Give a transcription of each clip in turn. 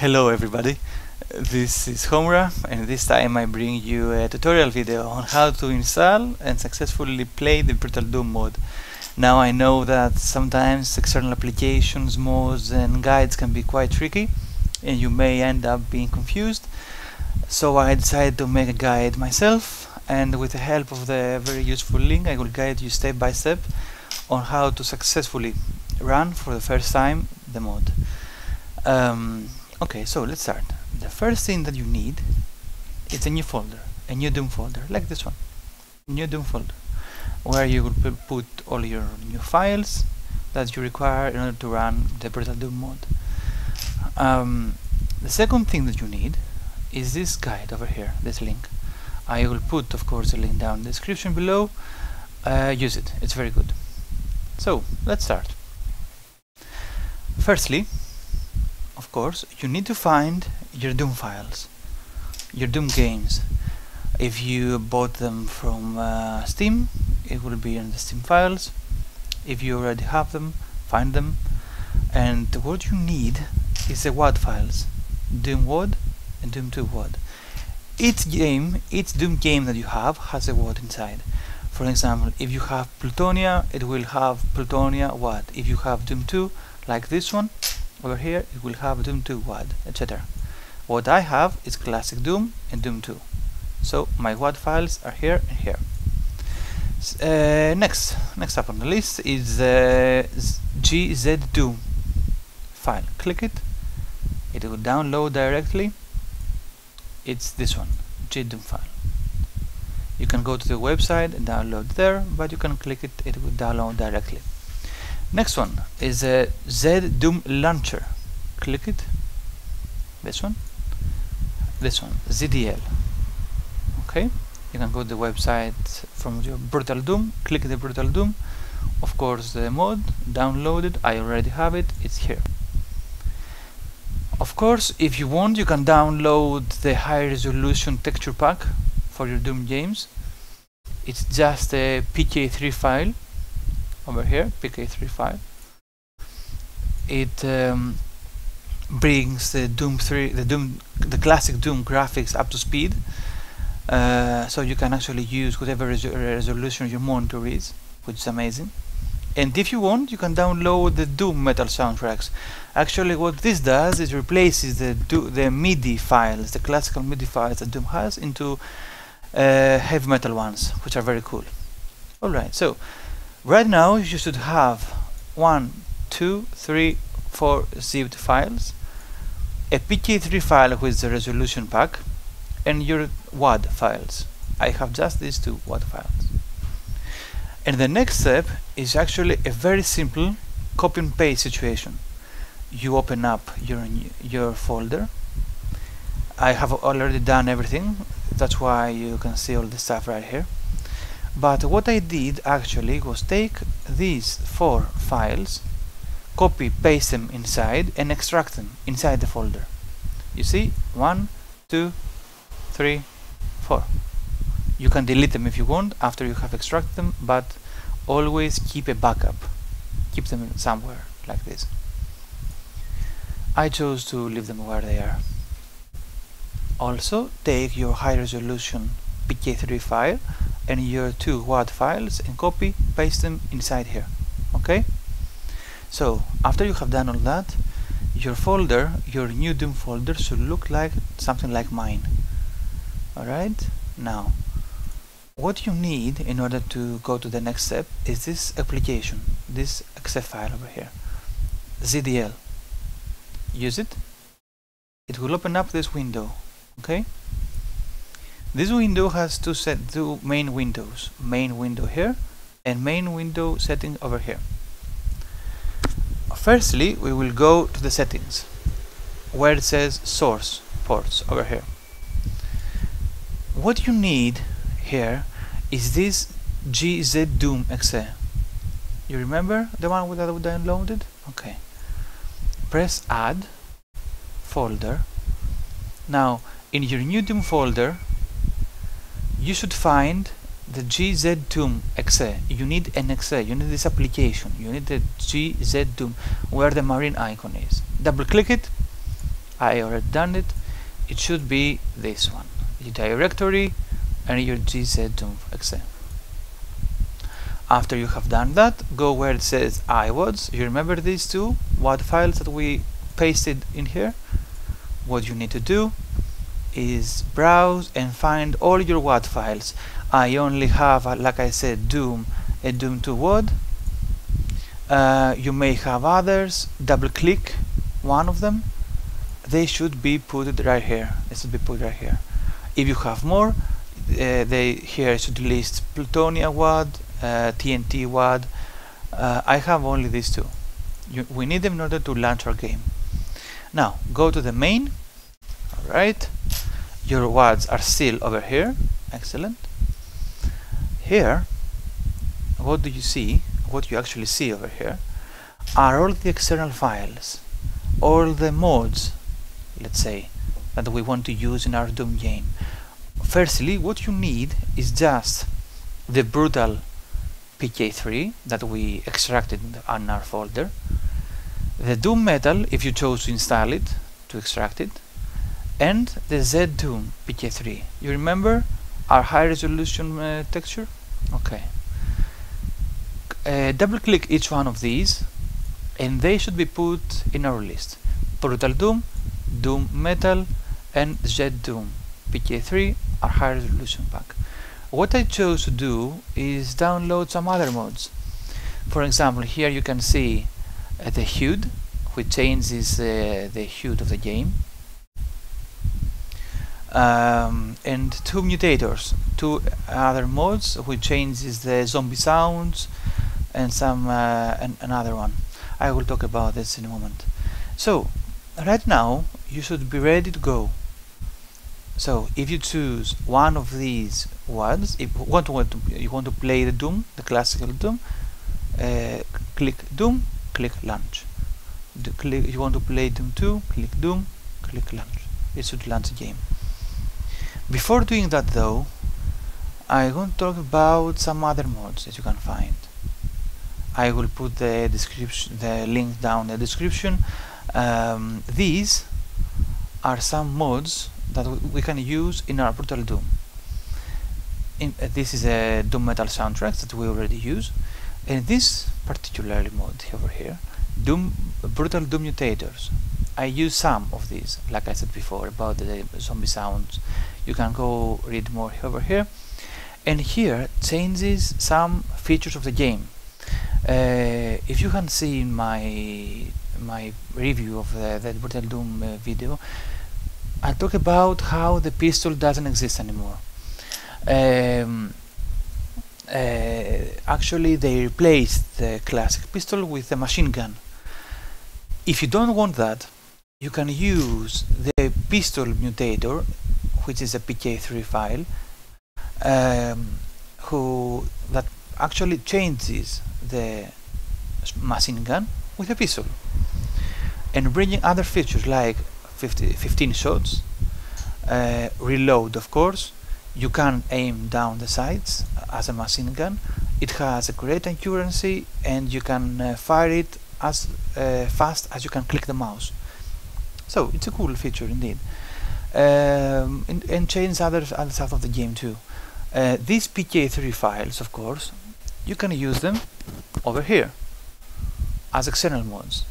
Hello everybody, this is Homura, and this time I bring you a tutorial video on how to install and successfully play the Brutal Doom mod. Now I know that sometimes external applications, mods and guides can be quite tricky and you may end up being confused, so I decided to make a guide myself, and with the help of the very useful link I will guide you step by step on how to successfully run for the first time the mod. Okay, so let's start. The first thing that you need is a new folder, a new Doom folder, like this one. New Doom folder, where you will put all your new files that you require in order to run the Brutal Doom mod. The second thing that you need is this guide over here, this link. I will put, of course, the link down in the description below. Use it, it's very good. So, let's start. Firstly, of course, you need to find your Doom files, your Doom games. If you bought them from Steam, it will be in the Steam files. If you already have them, find them. And what you need is the WAD files, Doom WAD and Doom 2 WAD. Each Doom game that you have has a WAD inside. For example, if you have Plutonia, it will have Plutonia WAD. If you have Doom 2, like this one, over here, it will have Doom 2 WAD, etc. What I have is Classic Doom and Doom 2. So my WAD files are here and here. Next up on the list is the GZDoom file. Click it, it will download directly. It's this one, GZDoom file. You can go to the website and download there, but you can click it, it will download directly. Next one is a ZDoom launcher. Click it. This one, ZDL. Okay, you can go to the website from your Brutal Doom. Click the Brutal Doom. Of course, the mod, download it. I already have it. It's here. Of course, if you want, you can download the high-resolution texture pack for your Doom games. It's just a PK3 file. Over here, PK3 file. It brings the classic Doom graphics up to speed, so you can actually use whatever resolution your monitor is, which is amazing. And if you want, you can download the Doom metal soundtracks. Actually, what this does is replaces the MIDI files, the classical MIDI files that Doom has, into heavy metal ones, which are very cool. All right, so. Right now you should have 1, 2, 3, 4 zipped files, a PK3 file with the resolution pack, and your WAD files. I have just these two WAD files. And the next step is actually a very simple copy and paste situation. You open up your folder. I have already done everything, that's why you can see all the stuff right here. But what I did actually was take these 4 files, copy, paste them inside, and extract them inside the folder. You see? 1, 2, 3, 4. You can delete them if you want after you have extracted them, but always keep a backup. Keep them somewhere, like this. I chose to leave them where they are. Also, take your high-resolution PK3 file and your 2 WAD files and copy, paste them inside here. Okay? So, after you have done all that, your folder, your new Doom folder, should look like something like mine. Alright? Now, what you need in order to go to the next step is this application, this .exe file over here, ZDL. Use it. It will open up this window. Okay? This window has two main windows, main window here and main window setting over here. Firstly, we will go to the settings where it says source ports over here. What you need here is this GZDoom exe. You remember the one that we downloaded? Okay. Press add folder. Now in your new Doom folder you should find the GZDoom exe. You need an exe, you need this application, you need the GZDoom where the marine icon is. Double click it I already done it. It should be this one, the directory and your GZDoom example. After you have done that, go where it says iWords. You remember these two, what files that we pasted in here? What you need to do is browse and find all your WAD files. I only have, like I said, Doom and Doom 2 WAD. You may have others. Double click one of them. They should be put right here. They should be put right here. If you have more, they here should list Plutonia WAD, TNT WAD. I have only these two. We need them in order to launch our game. Now go to the main. Alright, your WADs are still over here. Excellent. Here, what do you see? What you actually see over here are all the external files, all the mods, let's say, that we want to use in our Doom game. Firstly, what you need is just the Brutal PK3 that we extracted in our folder, the Doom Metal if you chose to install it, to extract it, and the ZDoom PK3. You remember our high resolution texture? Okay. Double click each one of these and they should be put in our list. Brutal Doom, Doom Metal and ZDoom PK3 are high resolution pack. What I chose to do is download some other mods. For example, here you can see the HUD, which changes the HUD of the game. And two mutators, two other mods, which changes the zombie sounds and some another one. I will talk about this in a moment. So right now you should be ready to go. So if you choose one of these ones, if you want to play the Doom, the classical Doom, click Doom, click Launch. You want to play Doom 2, click Doom, click Launch. It should launch the game. Before doing that though, I want to talk about some other mods that you can find. I will put the description, the link down in the description. These are some mods that we can use in our Brutal Doom. This is a Doom Metal soundtrack that we already use, and this particular mod over here, Brutal Doom Mutators. I use some of these, like I said before, about the zombie sounds. You can go read more over here. And here changes some features of the game. If you can see in my review of the Brutal Doom video, I talk about how the pistol doesn't exist anymore. Actually, they replaced the classic pistol with a machine gun. If you don't want that, you can use the pistol mutator, which is a PK3 file, that actually changes the machine gun with a pistol, and bringing other features like 15 shots, reload of course. You can aim down the sights as a machine gun. It has a great accuracy, and you can fire it as fast as you can click the mouse. So it's a cool feature indeed, and change other stuff of the game too. These PK3 files, of course, you can use them over here as external mods.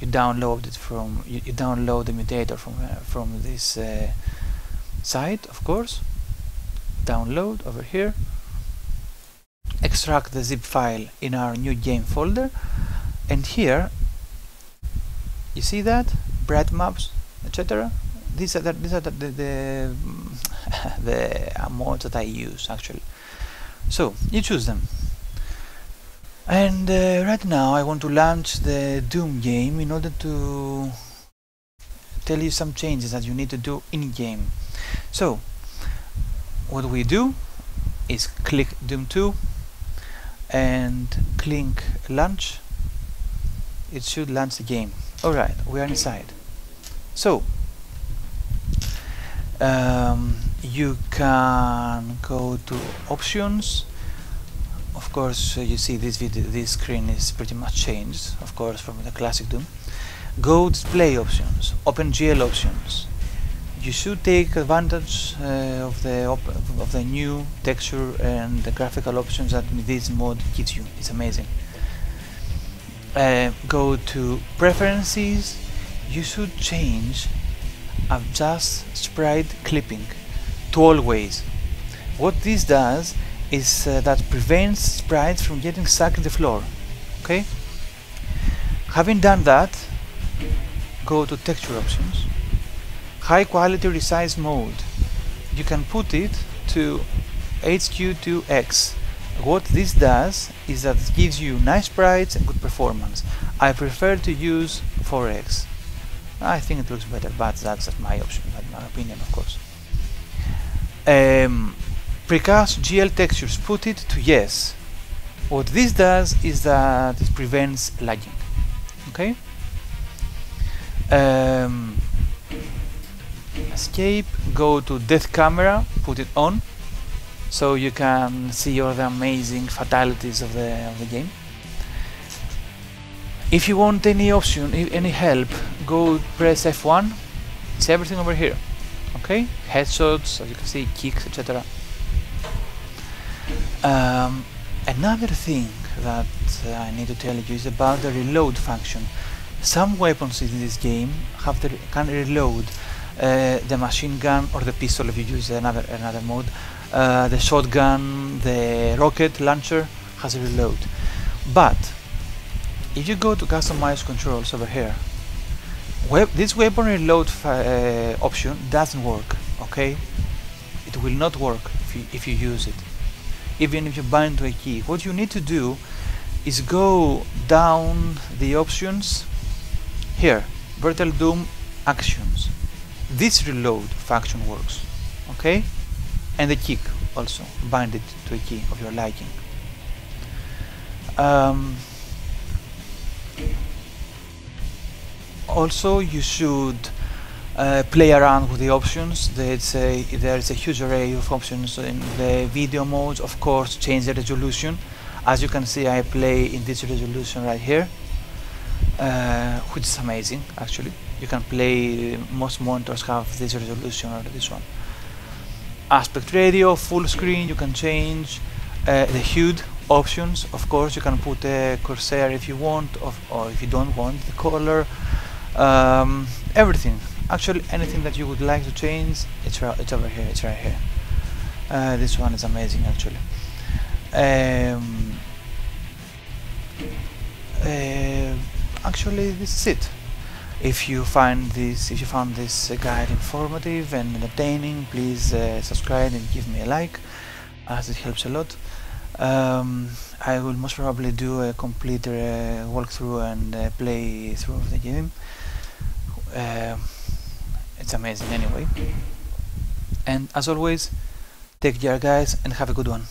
You download it from you download the mutator from this site, of course. Download over here. Extract the zip file in our new game folder. And here, you see that bread maps, etc. These are the the mods that I use actually. So you choose them. And right now I want to launch the Doom game in order to tell you some changes that you need to do in game. So what we do is click Doom 2 and click Launch. It should launch the game. Alright, we are inside. So you can go to Options. Of course, you see this screen is pretty much changed, of course, from the classic Doom. Go display options, OpenGL options. You should take advantage of the new texture and the graphical options that this mod gives you. It's amazing. Go to preferences. You should change adjust sprite clipping to always. What this does is that prevents sprites from getting stuck in the floor. Okay. Having done that, go to texture options. High quality resize mode. You can put it to HQ2X. What this does is that it gives you nice sprites and good performance. I prefer to use 4X. I think it looks better, but that's my option, that's my opinion, of course. Precast GL textures, put it to yes. What this does is that it prevents lagging. Okay. Escape, go to death camera, put it on, so you can see all the amazing fatalities of the game. If you want any option, any help, go press F1. It's everything over here. Okay, headshots, as you can see, kicks, etc. Another thing that I need to tell you is about the reload function. Some weapons in this game have can reload. The machine gun or the pistol, if you use another mode, the shotgun, the rocket launcher has a reload. But if you go to customize controls over here, this weapon reload option doesn't work. Okay, it will not work if you use it, even if you bind to a key. What you need to do is go down the options here, Brutal Doom actions. This reload function works, okay, and the kick also, bind it to a key of your liking. Also, you should play around with the options. There is a huge array of options in the video modes. Of course, change the resolution. As you can see, I play in this resolution right here, which is amazing, actually. You can play, most monitors have this resolution or this one. Aspect ratio, full screen, you can change. The HUD options, of course, you can put a cursor if you want, or if you don't want, the color, everything. Actually, anything that you would like to change, it's over here, it's right here. This one is amazing, actually. Actually, this is it. If you found this guide informative and entertaining, please subscribe and give me a like, as it helps a lot. I will most probably do a complete walkthrough and play through of the game. It's amazing anyway. And as always, take care, guys, and have a good one.